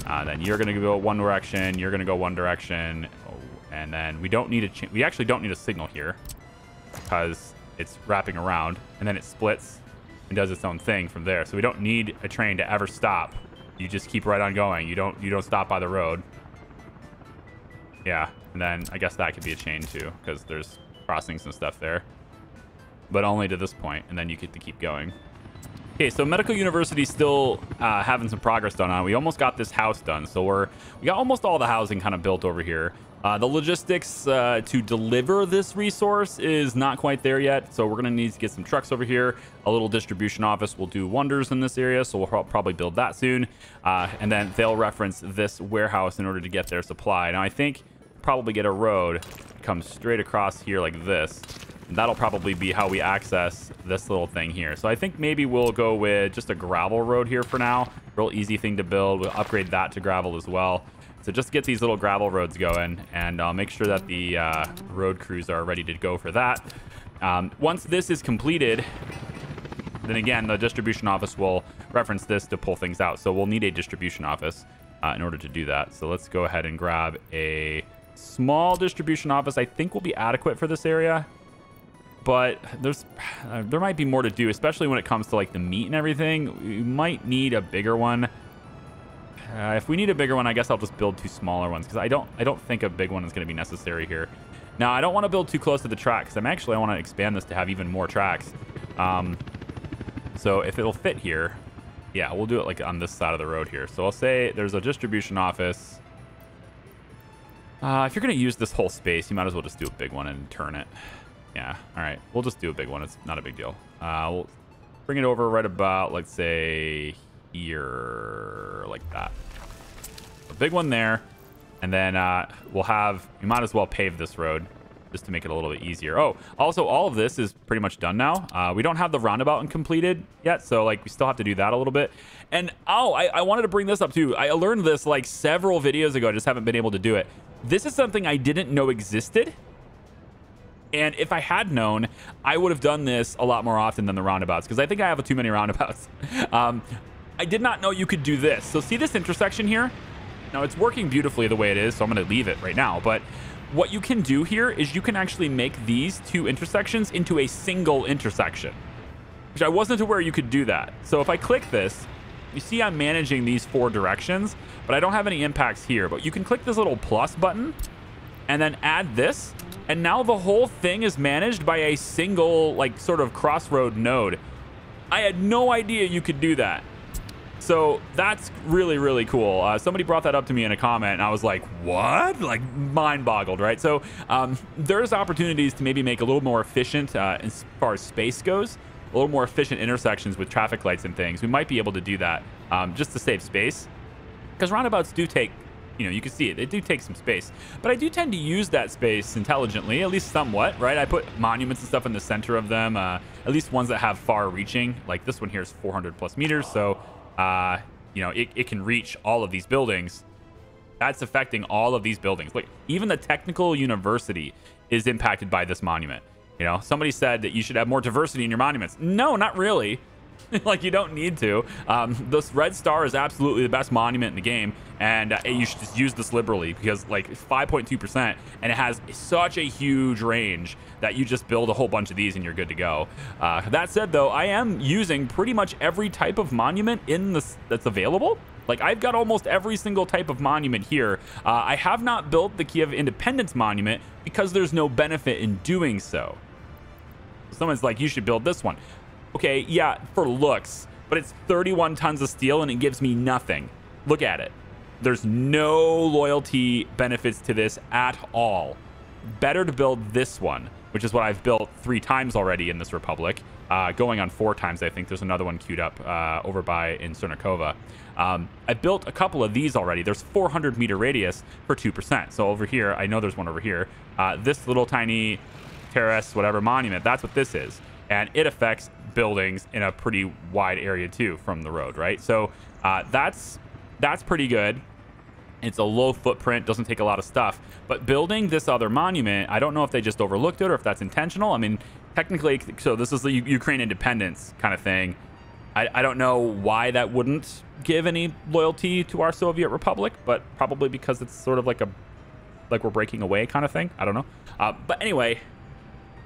Then you're going to go one direction. You're going to go one direction. Oh, and then we don't need a chain. We actually don't need a signal here because it's wrapping around and then it splits and does its own thing from there. So we don't need a train to ever stop. You just keep right on going. You don't stop by the road. Yeah. And then I guess that could be a chain too because there's crossings and stuff there, but only to this point, and then you get to keep going. Okay, so Medical University still having some progress done on it. We almost got this house done, so we got almost all the housing kind of built over here. The logistics to deliver this resource is not quite there yet, so we're going to need to get some trucks over here. A little distribution office will do wonders in this area, so we'll probably build that soon. And then they'll reference this warehouse in order to get their supply. Now, I think probably get a road that comes straight across here like this. And that'll probably be how we access this little thing here. So I think maybe we'll go with just a gravel road here for now. Real easy thing to build. We'll upgrade that to gravel as well. So just get these little gravel roads going, and I'll make sure that the road crews are ready to go for that. Once this is completed, then again, the distribution office will reference this to pull things out. So we'll need a distribution office in order to do that. So let's go ahead and grab a small distribution office. I think will be adequate for this area, but there might be more to do, especially when it comes to like the meat and everything. We might need a bigger one. If we need a bigger one, I guess I'll just build two smaller ones, because I don't think a big one is going to be necessary here. Now, I don't want to build too close to the track, because I want to expand this to have even more tracks. So if it'll fit here, yeah, we'll do it like on this side of the road here. So I'll say there's a distribution office. If you're going to use this whole space, you might as well just do a big one and turn it. Yeah, all right, we'll just do a big one. It's not a big deal. We'll bring it over right about, let's say, here, like that. A big one there, and then we might as well pave this road just to make it a little bit easier. Oh, also, all of this is pretty much done now. We don't have the roundabout completed yet, so like we still have to do that a little bit. And oh, I wanted to bring this up too. I learned this like several videos ago. I just haven't been able to do it. This is something I didn't know existed. And if I had known, I would have done this a lot more often than the roundabouts, because I think I have too many roundabouts. I did not know you could do this. So see this intersection here? Now, it's working beautifully the way it is, so I'm going to leave it right now. But what you can do here is you can actually make these two intersections into a single intersection, which I wasn't aware you could do that. So if I click this, you see I'm managing these four directions, but I don't have any impacts here. But you can click this little plus button and then add this. And now the whole thing is managed by a single, like, sort of crossroad node. I had no idea you could do that. So that's really, really cool. Somebody brought that up to me in a comment, and I was like, what? Like, mind-boggled, right? So there's opportunities to maybe make a little more efficient, as far as space goes, a little more efficient intersections with traffic lights and things. We might be able to do that just to save space, because roundabouts do take... You know, you can see it. They do take some space, but I do tend to use that space intelligently, at least somewhat, right? I put monuments and stuff in the center of them, at least ones that have far reaching, like this one here is 400 plus meters. So, you know, it can reach all of these buildings. That's affecting all of these buildings. Like, even the technical university is impacted by this monument. You know, somebody said that you should have more diversity in your monuments. No, not really. Like, you don't need to. This red star is absolutely the best monument in the game, and you should just use this liberally, because like it's 5.2% and it has such a huge range that you just build a whole bunch of these and you're good to go. That said, though, I am using pretty much every type of monument in this that's available. Like, I've got almost every single type of monument here. I have not built the Kiev Independence Monument because there's no benefit in doing so. Someone's like, you should build this one. Okay, yeah, for looks, but it's 31 tons of steel and it gives me nothing. Look at it. There's no loyalty benefits to this at all. Better to build this one, which is what I've built 3 times already in this republic. Going on 4 times, I think. There's another one queued up over by in Černakova. I built a couple of these already. There's 400 meter radius for 2%. So over here, I know there's one over here. This little tiny terrace, whatever monument, that's what this is. And it affects buildings in a pretty wide area too from the road, right? So that's pretty good. It's a low footprint, doesn't take a lot of stuff. But building this other monument, I don't know if they just overlooked it or if that's intentional. I mean, technically, so this is the Ukraine independence kind of thing. I don't know why that wouldn't give any loyalty to our Soviet Republic, but probably because it's sort of like we're breaking away kind of thing. I don't know. But anyway,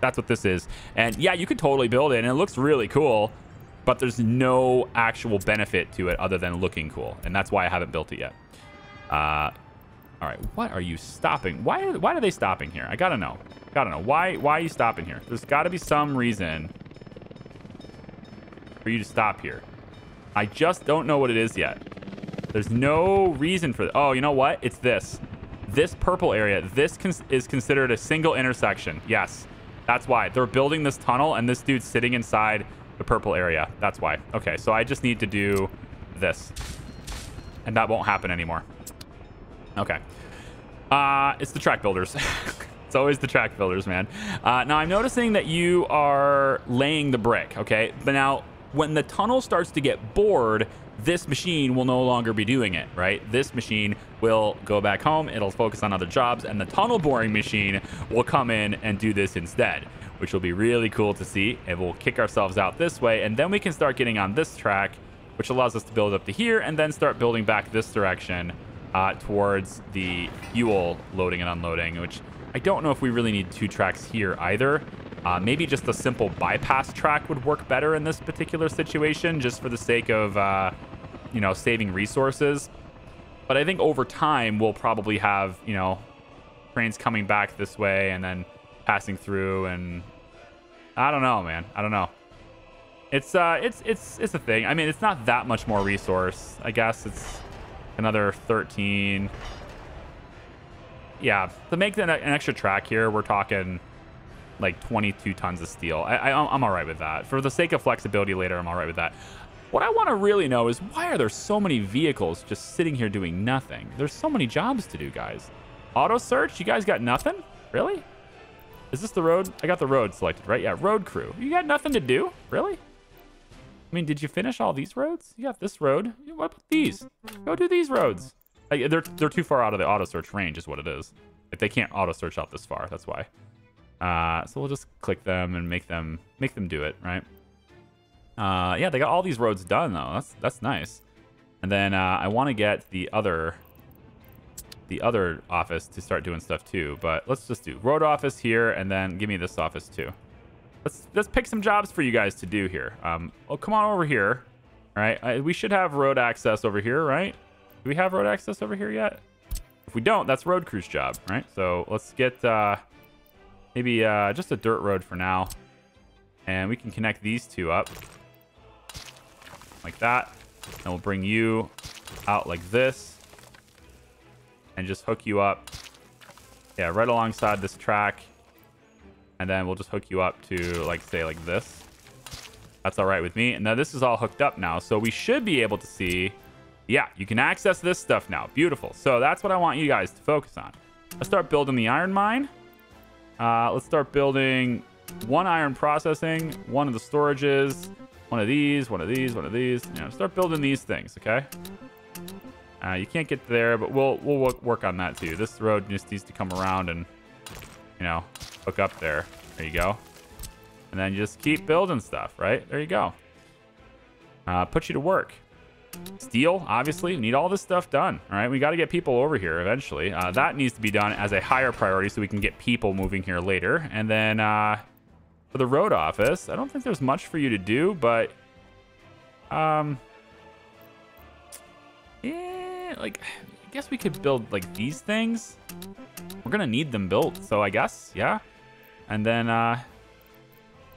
that's what this is. And yeah, you could totally build it and it looks really cool, but there's no actual benefit to it other than looking cool. And that's why I haven't built it yet. All right, what are you stopping? Why are they stopping here? I gotta know. Why are you stopping here? There's gotta be some reason. for you to stop here. I just don't know what it is yet. There's no reason for... Oh, you know what? It's this. This purple area. This is considered a single intersection. Yes. That's why. They're building this tunnel, and this dude's sitting inside the purple area. That's why. Okay, so I just need to do this. And that won't happen anymore. Okay. It's the track builders. It's always the track builders, man. Now, I'm noticing that you are laying the brick, okay? But now, when the tunnel starts to get bored, this machine will no longer be doing it, right? This machine will go back home. It'll focus on other jobs, and the tunnel boring machine will come in and do this instead, which will be really cool to see. And we'll kick ourselves out this way, and then we can start getting on this track, which allows us to build up to here and then start building back this direction towards the fuel loading and unloading, which I don't know if we really need two tracks here either. Maybe just a simple bypass track would work better in this particular situation, just for the sake of, you know, saving resources. But I think over time, we'll probably have, you know, trains coming back this way and then passing through. And I don't know, man. I don't know. It's a thing. I mean, it's not that much more resource. I guess it's another 13. Yeah, to make an extra track here, we're talking like 22 tons of steel. I'm all right with that. For the sake of flexibility later, I'm all right with that. What I want to really know is, why are there so many vehicles just sitting here doing nothing? There's so many jobs to do, guys. Auto search? You guys got nothing? Really? Is this the road? I got the road selected, right? Yeah, road crew. You got nothing to do? Really? I mean, did you finish all these roads? You got this road. What about these? Go do these roads. They're too far out of the auto search range is what it is. If they can't auto search out this far, that's why. So we'll just click them and make them do it, right? Yeah, they got all these roads done though. That's nice. And then I want to get the other office to start doing stuff too. But let's just do road office here, and then give me this office too. Let's pick some jobs for you guys to do here. Oh, come on over here. All right, we should have road access over here, right? Do we have road access over here yet? If we don't, that's road crew's job, right? So let's get. Maybe just a dirt road for now. And we can connect these two up. Like that. And we'll bring you out like this. And just hook you up. Yeah, right alongside this track. And then we'll just hook you up to, like, say, like this. That's all right with me. And now this is all hooked up now. So we should be able to see. Yeah, you can access this stuff now. Beautiful. So that's what I want you guys to focus on. Let's start building the iron mine. Let's start building one iron processing, one of the storages, one of these, one of these, one of these. You know, start building these things, okay? You can't get there, but we'll work on that too. This road just needs to come around and, you know, hook up there. There you go. And then you just keep building stuff, right? There you go. Put you to work. Steel, obviously, we need all this stuff done. All right, we got to get people over here eventually. That needs to be done as a higher priority so we can get people moving here later. And then for the road office, I don't think there's much for you to do, but yeah, like I guess we could build like these things. We're gonna need them built, so I guess, yeah. And then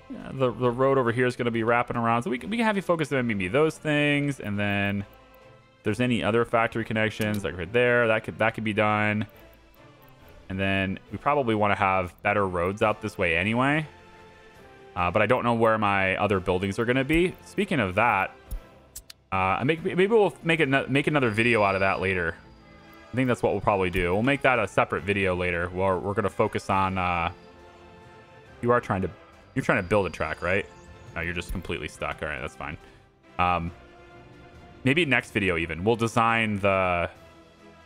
yeah, the road over here is going to be wrapping around. So we can have you focus on maybe those things. And then if there's any other factory connections, like right there, that could be done. And then we probably want to have better roads out this way anyway. But I don't know where my other buildings are going to be. Speaking of that, maybe we'll make another video out of that later. I think that's what we'll probably do. We'll make that a separate video later where we're going to focus on... You're trying to build a track, right? No, you're just completely stuck. All right, that's fine. Maybe next video even. We'll design the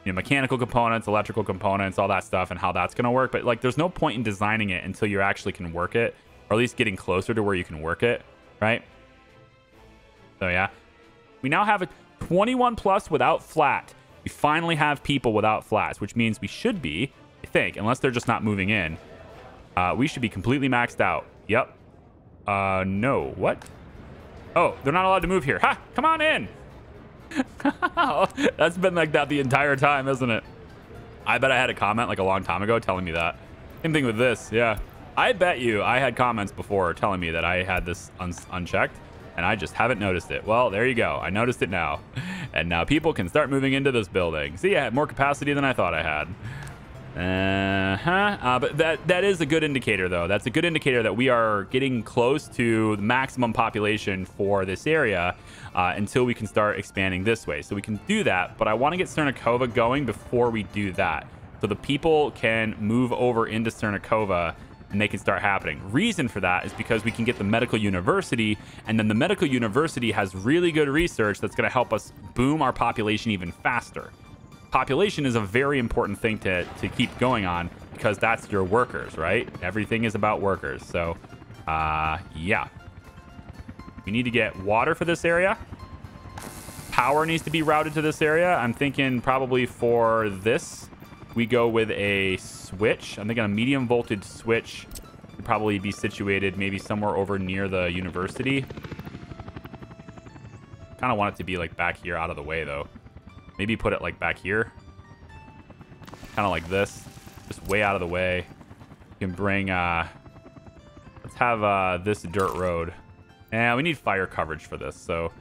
mechanical components, electrical components, all that stuff, and how that's going to work. But, like, there's no point in designing it until you actually can work it, or at least getting closer to where you can work it, right? So, yeah. We now have a 21+ without flat. We finally have people without flats, which means we should be, I think, unless they're just not moving in, we should be completely maxed out. Yep. No. What? Oh, they're not allowed to move here. Ha! Come on in! That's been like that the entire time, isn't it? I bet I had a comment like a long time ago telling me that. Same thing with this, yeah. I bet you I had comments before telling me that I had this unchecked. and I just haven't noticed it. Well, there you go. I noticed it now. And now people can start moving into this building. See, I had more capacity than I thought I had. But that is a good indicator, though. That's a good indicator that we are getting close to the maximum population for this area until we can start expanding this way. So we can do that, but I want to get Černakova going before we do that. So the people can move over into Černakova and they can start happening. Reason for that is because we can get the medical university, and then the medical university has really good research that's going to help us boom our population even faster. Population is a very important thing to keep going on, because that's your workers, right? Everything is about workers. So, yeah. We need to get water for this area. Power needs to be routed to this area. I'm thinking probably for this, we go with a switch. I'm thinking a medium voltage switch would probably be situated maybe somewhere over near the university. Kind of want it to be like back here out of the way, though. Maybe put it like back here, kind of like this, just way out of the way. You can bring let's have this dirt road, and we need fire coverage for this. So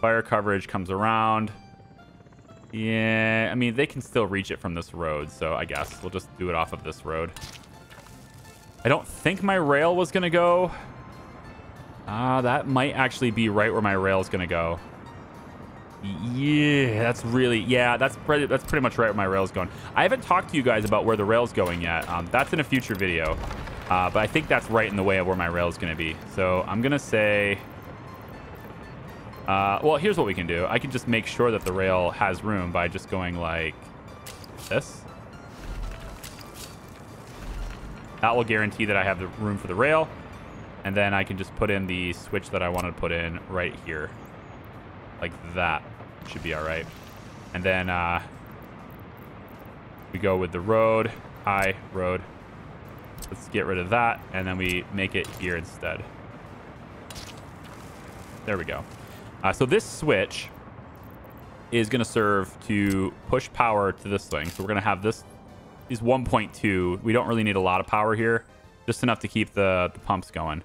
fire coverage comes around. Yeah, I mean, they can still reach it from this road, so I guess we'll just do it off of this road. I don't think my rail was gonna go. That might actually be right where my rail is gonna go. Yeah, that's really, yeah, that's pretty much right where my rail's going. I haven't talked to you guys about where the rail's going yet. That's in a future video. But I think that's right in the way of where my rail's going to be. So I'm going to say, well, here's what we can do. I can just make sure that the rail has room by just going like this. That will guarantee that I have the room for the rail. And then I can just put in the switch that I want to put in right here. Like that should be all right. And then we go with the road, high road. Let's get rid of that. And then we make it here instead. There we go. So this switch is going to serve to push power to this thing. So we're going to have this is 1.2. We don't really need a lot of power here, just enough to keep the pumps going.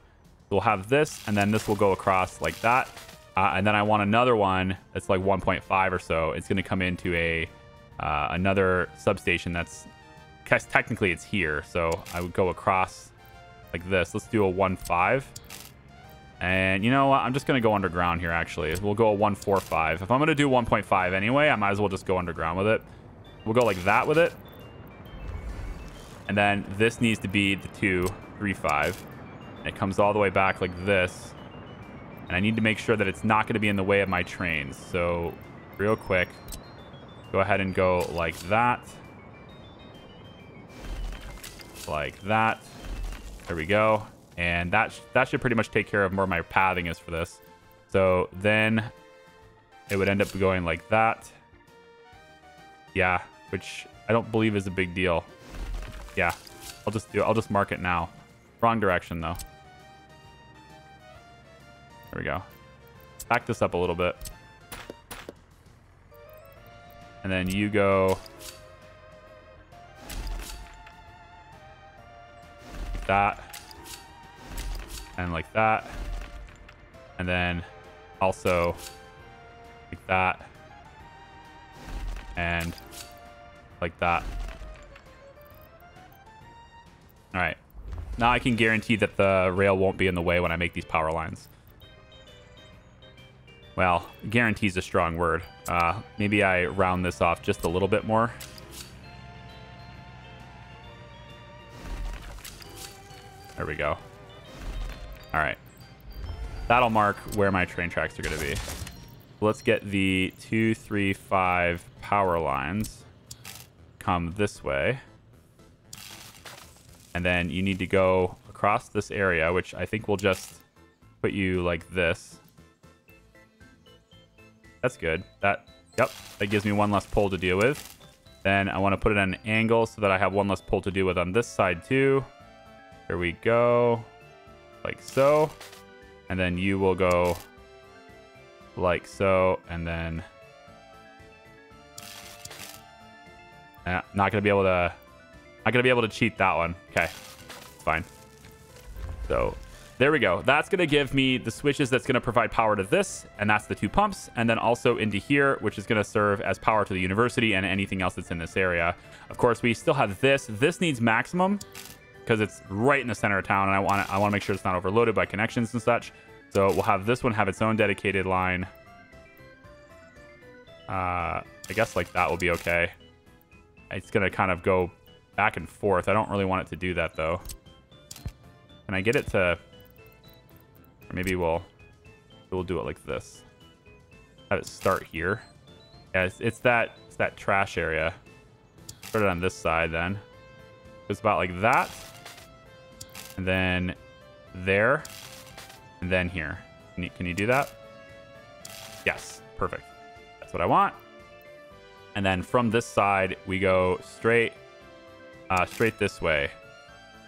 We'll have this, and then this will go across like that. And then I want another one that's like 1.5 or so. It's going to come into a another substation that's technically it's here. So I would go across like this. Let's do a 1.5. And you know what? I'm just going to go underground here, actually. We'll go a 1.45. If I'm going to do 1.5 anyway, I might as well just go underground with it. We'll go like that with it. And then this needs to be the 2.35. And it comes all the way back like this. And I need to make sure that it's not going to be in the way of my trains. So real quick, go ahead and go like that. Like that. There we go. And that should pretty much take care of where my pathing is for this. So then it would end up going like that. Yeah, which I don't believe is a big deal. Yeah, I'll just mark it now. Wrong direction, though. There we go. Back this up a little bit. And then you go like that. And like that. And then also like that. And like that. All right. Now I can guarantee that the rail won't be in the way when I make these power lines. Well, guarantee's a strong word. Maybe I round this off just a little bit more. There we go. All right. That'll mark where my train tracks are going to be. Let's get the 2.35 power lines. Come this way. And then you need to go across this area, which I think we'll just put you like this. That's good. That, yep, that gives me one less pole to deal with. Then I want to put it at an angle so that I have one less pole to deal with on this side too. Here we go. Like so. And then you will go like so. And then not gonna be able to cheat that one. Okay, fine. So There we go. That's going to give me the switches that's going to provide power to this, and that's the two pumps, and then also into here, which is going to serve as power to the university and anything else that's in this area. Of course, we still have this. This needs maximum because it's right in the center of town, and I want to make sure it's not overloaded by connections and such. So we'll have this one have its own dedicated line. I guess like that will be okay. It's going to kind of go back and forth. I don't really want it to do that, though. Can I get it to... Or maybe we'll do it like this. Have it start here. Yeah, it's that trash area. Put it on this side, then. It's about like that. And then there. And then here. Can you do that? Yes. Perfect. That's what I want. And then from this side, we go straight this way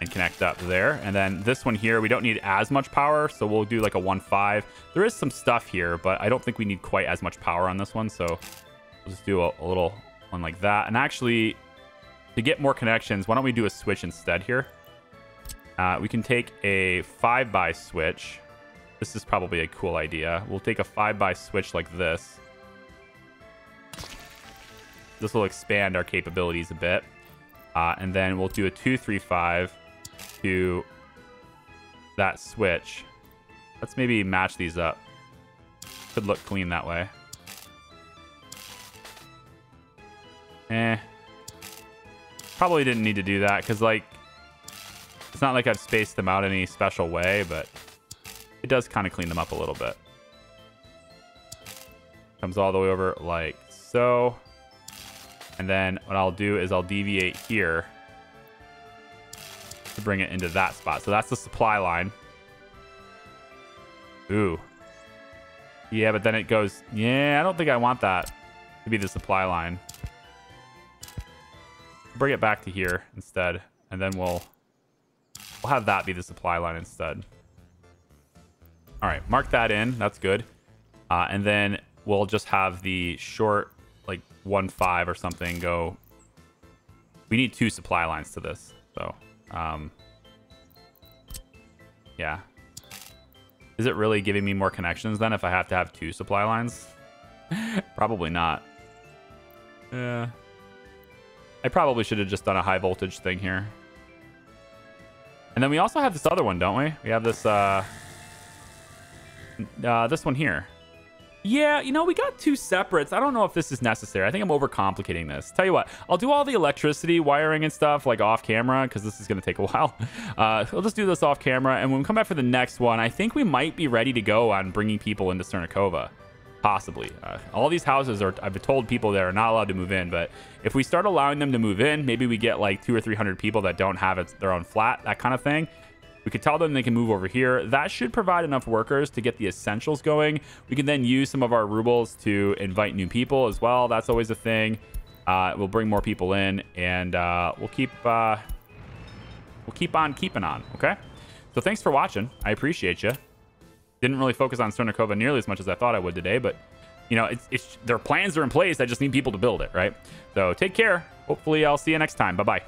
and connect up there. And then this one here, we don't need as much power, so we'll do like a 1.5. There is some stuff here, but I don't think we need quite as much power on this one, so we'll just do a little one like that. And actually, to get more connections, why don't we do a switch instead here? We can take a 5x switch. This is probably a cool idea. We'll take a 5x switch like this. This will expand our capabilities a bit. And then we'll do a 2-3-5 to that switch. Let's maybe match these up. Could look clean that way. Probably didn't need to do that because, like, it's not like I've spaced them out any special way, but it does kind of clean them up a little bit. Comes all the way over like so. And then what I'll do is I'll deviate here to bring it into that spot. So that's the supply line. Ooh. Yeah, but then it goes... Yeah, I don't think I want that to be the supply line. Bring it back to here instead. And then we'll have that be the supply line instead. All right, mark that in. That's good. And then we'll just have the short... like 1.5 or something go. We need two supply lines to this, so yeah. Is it really giving me more connections then if I have to have two supply lines? Probably not. Yeah, I probably should have just done a high voltage thing here. And then we also have this other one, don't we? We have this this one here. Yeah, you know, we got two separates. I don't know if this is necessary. I think I'm overcomplicating this. Tell you what, I'll do all the electricity wiring and stuff like off camera because this is going to take a while. We'll just do this off camera. And when we come back for the next one, I think we might be ready to go on bringing people into Černakova. Possibly. All these houses are, I've told people that are not allowed to move in, but if we start allowing them to move in, maybe we get like 200 or 300 people that don't have their own flat, that kind of thing. We could tell them they can move over here. That should provide enough workers to get the essentials going. We can then use some of our rubles to invite new people as well. That's always a thing. We'll bring more people in, and we'll keep on keeping on. Okay, so thanks for watching. I appreciate you. Didn't really focus on Černakova nearly as much as I thought I would today, but you know, their plans are in place. I just need people to build it, right? So take care. Hopefully I'll see you next time. Bye bye.